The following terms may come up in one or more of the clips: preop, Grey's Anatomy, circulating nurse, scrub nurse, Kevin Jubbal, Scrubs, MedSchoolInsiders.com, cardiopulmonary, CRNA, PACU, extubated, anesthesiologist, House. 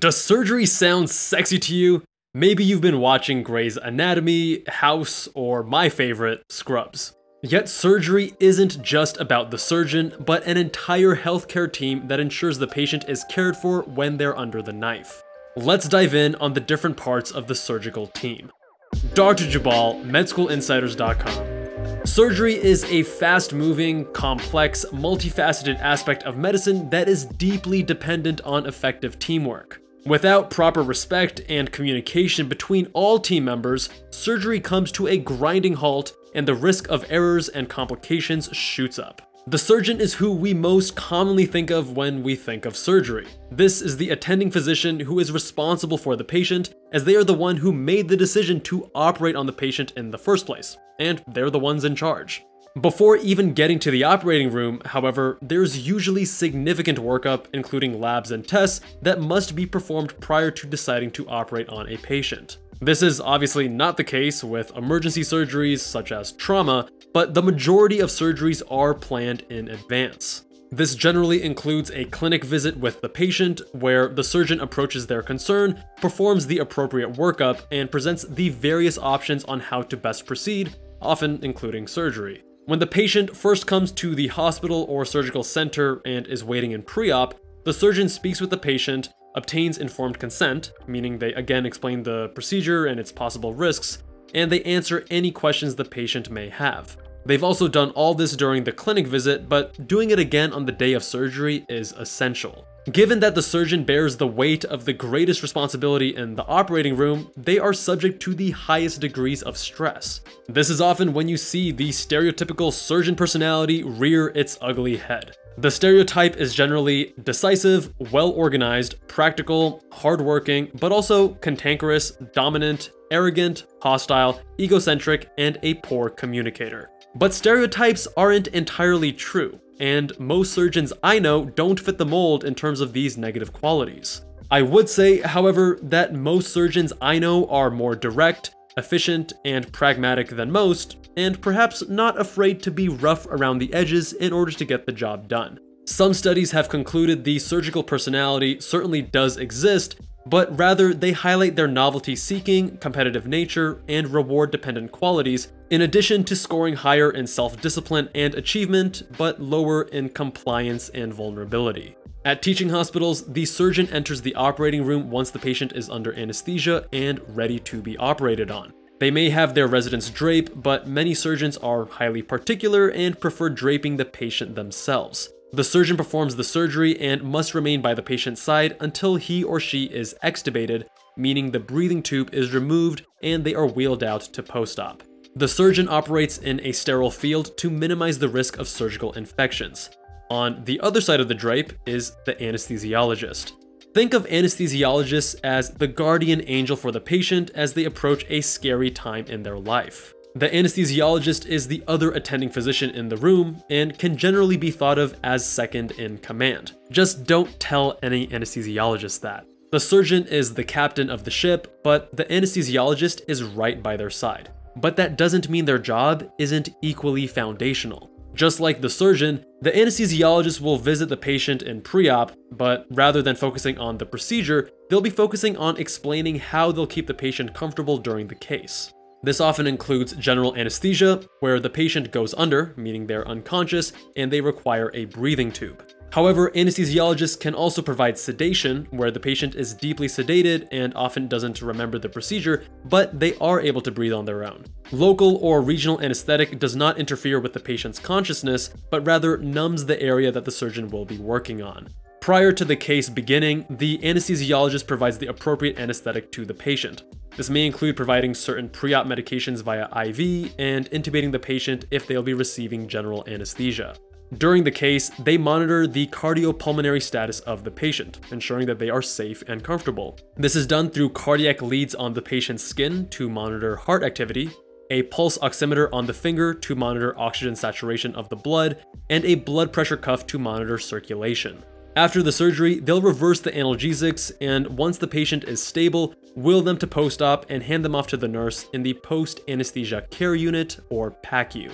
Does surgery sound sexy to you? Maybe you've been watching Grey's Anatomy, House, or my favorite, Scrubs. Yet surgery isn't just about the surgeon, but an entire healthcare team that ensures the patient is cared for when they're under the knife. Let's dive in on the different parts of the surgical team. Dr. Jubbal, MedSchoolInsiders.com. Surgery is a fast-moving, complex, multifaceted aspect of medicine that is deeply dependent on effective teamwork. Without proper respect and communication between all team members, surgery comes to a grinding halt and the risk of errors and complications shoots up. The surgeon is who we most commonly think of when we think of surgery. This is the attending physician who is responsible for the patient, as they are the one who made the decision to operate on the patient in the first place, and they're the ones in charge. Before even getting to the operating room, however, there's usually significant workup, including labs and tests, that must be performed prior to deciding to operate on a patient. This is obviously not the case with emergency surgeries such as trauma, but the majority of surgeries are planned in advance. This generally includes a clinic visit with the patient, where the surgeon approaches their concern, performs the appropriate workup, and presents the various options on how to best proceed, often including surgery. When the patient first comes to the hospital or surgical center and is waiting in pre-op, the surgeon speaks with the patient, obtains informed consent, meaning they again explain the procedure and its possible risks, and they answer any questions the patient may have. They've also done all this during the clinic visit, but doing it again on the day of surgery is essential. Given that the surgeon bears the weight of the greatest responsibility in the operating room, they are subject to the highest degrees of stress. This is often when you see the stereotypical surgeon personality rear its ugly head. The stereotype is generally decisive, well-organized, practical, hardworking, but also cantankerous, dominant, arrogant, hostile, egocentric, and a poor communicator. But stereotypes aren't entirely true, and most surgeons I know don't fit the mold in terms of these negative qualities. I would say, however, that most surgeons I know are more direct, efficient, and pragmatic than most, and perhaps not afraid to be rough around the edges in order to get the job done. Some studies have concluded the surgical personality certainly does exist, but rather they highlight their novelty-seeking, competitive nature, and reward-dependent qualities, in addition to scoring higher in self-discipline and achievement, but lower in compliance and vulnerability. At teaching hospitals, the surgeon enters the operating room once the patient is under anesthesia and ready to be operated on. They may have their residents drape, but many surgeons are highly particular and prefer draping the patient themselves. The surgeon performs the surgery and must remain by the patient's side until he or she is extubated, meaning the breathing tube is removed and they are wheeled out to post-op. The surgeon operates in a sterile field to minimize the risk of surgical infections. On the other side of the drape is the anesthesiologist. Think of anesthesiologists as the guardian angel for the patient as they approach a scary time in their life. The anesthesiologist is the other attending physician in the room and can generally be thought of as second in command. Just don't tell any anesthesiologist that. The surgeon is the captain of the ship, but the anesthesiologist is right by their side. But that doesn't mean their job isn't equally foundational. Just like the surgeon, the anesthesiologist will visit the patient in pre-op, but rather than focusing on the procedure, they'll be focusing on explaining how they'll keep the patient comfortable during the case. This often includes general anesthesia, where the patient goes under, meaning they're unconscious, and they require a breathing tube. However, anesthesiologists can also provide sedation, where the patient is deeply sedated and often doesn't remember the procedure, but they are able to breathe on their own. Local or regional anesthetic does not interfere with the patient's consciousness, but rather numbs the area that the surgeon will be working on. Prior to the case beginning, the anesthesiologist provides the appropriate anesthetic to the patient. This may include providing certain pre-op medications via IV and intubating the patient if they'll be receiving general anesthesia. During the case, they monitor the cardiopulmonary status of the patient, ensuring that they are safe and comfortable. This is done through cardiac leads on the patient's skin to monitor heart activity, a pulse oximeter on the finger to monitor oxygen saturation of the blood, and a blood pressure cuff to monitor circulation. After the surgery, they'll reverse the analgesics and, once the patient is stable, wheel them to post-op and hand them off to the nurse in the post-anesthesia care unit, or PACU.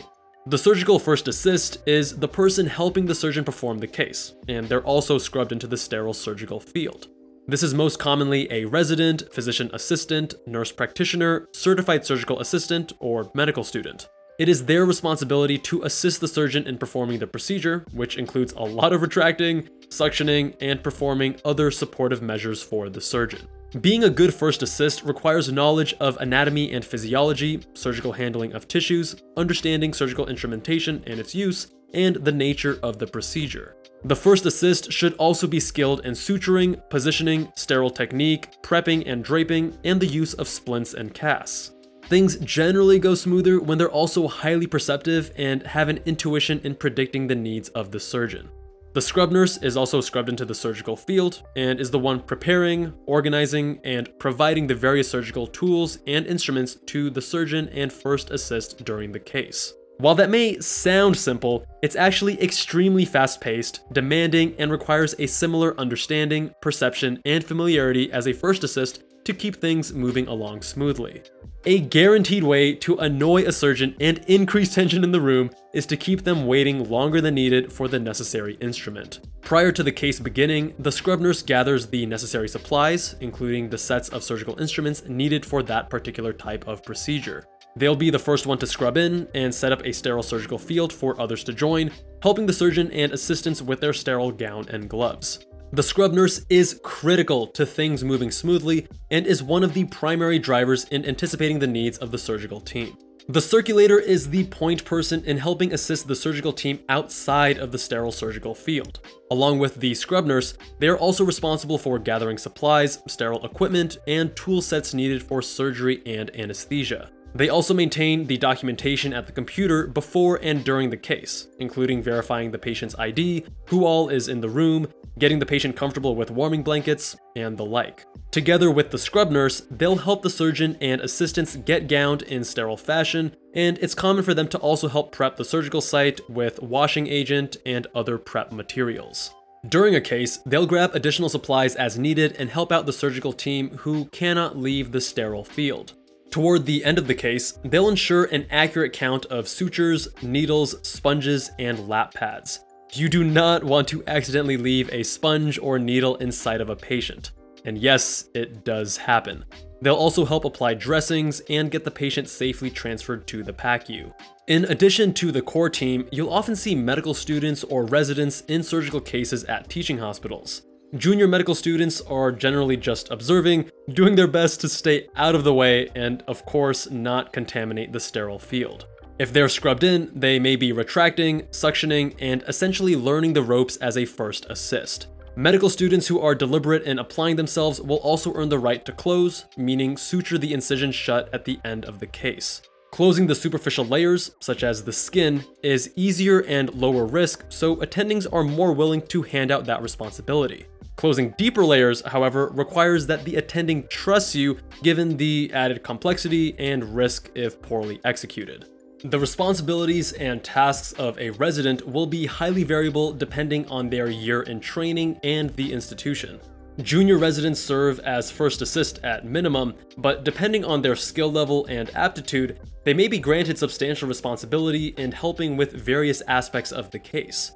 The surgical first assist is the person helping the surgeon perform the case, and they're also scrubbed into the sterile surgical field. This is most commonly a resident, physician assistant, nurse practitioner, certified surgical assistant, or medical student. It is their responsibility to assist the surgeon in performing the procedure, which includes a lot of retracting, suctioning, and performing other supportive measures for the surgeon. Being a good first assist requires knowledge of anatomy and physiology, surgical handling of tissues, understanding surgical instrumentation and its use, and the nature of the procedure. The first assist should also be skilled in suturing, positioning, sterile technique, prepping and draping, and the use of splints and casts. Things generally go smoother when they're also highly perceptive and have an intuition in predicting the needs of the surgeon. The scrub nurse is also scrubbed into the surgical field and is the one preparing, organizing, and providing the various surgical tools and instruments to the surgeon and first assist during the case. While that may sound simple, it's actually extremely fast-paced, demanding, and requires a similar understanding, perception, and familiarity as a first assist to keep things moving along smoothly. A guaranteed way to annoy a surgeon and increase tension in the room is to keep them waiting longer than needed for the necessary instrument. Prior to the case beginning, the scrub nurse gathers the necessary supplies, including the sets of surgical instruments needed for that particular type of procedure. They'll be the first one to scrub in and set up a sterile surgical field for others to join, helping the surgeon and assistants with their sterile gown and gloves. The scrub nurse is critical to things moving smoothly and is one of the primary drivers in anticipating the needs of the surgical team. The circulator is the point person in helping assist the surgical team outside of the sterile surgical field. Along with the scrub nurse, they are also responsible for gathering supplies, sterile equipment, and tool sets needed for surgery and anesthesia. They also maintain the documentation at the computer before and during the case, including verifying the patient's ID, who all is in the room, getting the patient comfortable with warming blankets, and the like. Together with the scrub nurse, they'll help the surgeon and assistants get gowned in sterile fashion, and it's common for them to also help prep the surgical site with washing agent and other prep materials. During a case, they'll grab additional supplies as needed and help out the surgical team who cannot leave the sterile field. Toward the end of the case, they'll ensure an accurate count of sutures, needles, sponges, and lap pads. You do not want to accidentally leave a sponge or needle inside of a patient. And yes, it does happen. They'll also help apply dressings and get the patient safely transferred to the PACU. In addition to the core team, you'll often see medical students or residents in surgical cases at teaching hospitals. Junior medical students are generally just observing, doing their best to stay out of the way and, of course, not contaminate the sterile field. If they're scrubbed in, they may be retracting, suctioning, and essentially learning the ropes as a first assist. Medical students who are deliberate in applying themselves will also earn the right to close, meaning suture the incision shut at the end of the case. Closing the superficial layers, such as the skin, is easier and lower risk, so attendings are more willing to hand out that responsibility. Closing deeper layers, however, requires that the attending trusts you given the added complexity and risk if poorly executed. The responsibilities and tasks of a resident will be highly variable depending on their year in training and the institution. Junior residents serve as first assist at minimum, but depending on their skill level and aptitude, they may be granted substantial responsibility in helping with various aspects of the case.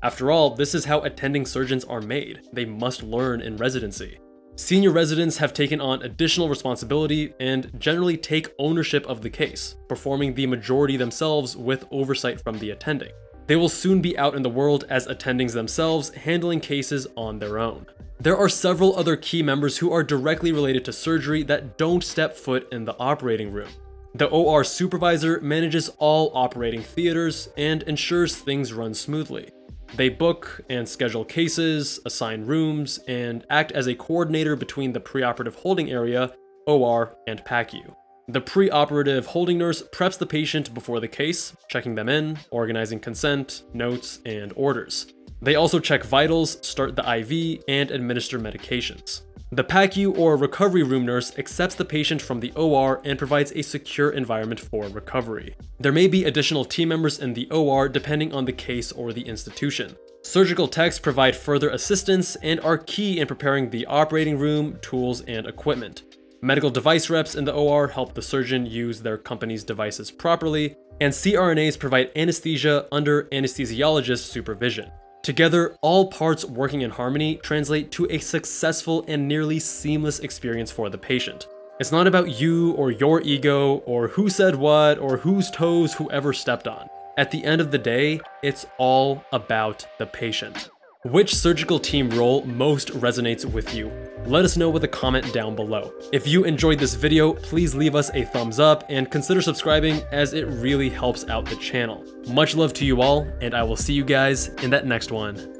After all, this is how attending surgeons are made. They must learn in residency. Senior residents have taken on additional responsibility and generally take ownership of the case, performing the majority themselves with oversight from the attending. They will soon be out in the world as attendings themselves, handling cases on their own. There are several other key members who are directly related to surgery that don't step foot in the operating room. The OR supervisor manages all operating theaters and ensures things run smoothly. They book and schedule cases, assign rooms, and act as a coordinator between the preoperative holding area, OR, and PACU. The preoperative holding nurse preps the patient before the case, checking them in, organizing consent, notes, and orders. They also check vitals, start the IV, and administer medications. The PACU or recovery room nurse accepts the patient from the OR and provides a secure environment for recovery. There may be additional team members in the OR depending on the case or the institution. Surgical techs provide further assistance and are key in preparing the operating room, tools, and equipment. Medical device reps in the OR help the surgeon use their company's devices properly, and CRNAs provide anesthesia under anesthesiologist supervision. Together, all parts working in harmony translate to a successful and nearly seamless experience for the patient. It's not about you or your ego or who said what or whose toes whoever stepped on. At the end of the day, it's all about the patient. Which surgical team role most resonates with you? Let us know with a comment down below. If you enjoyed this video, please leave us a thumbs up and consider subscribing as it really helps out the channel. Much love to you all, and I will see you guys in that next one.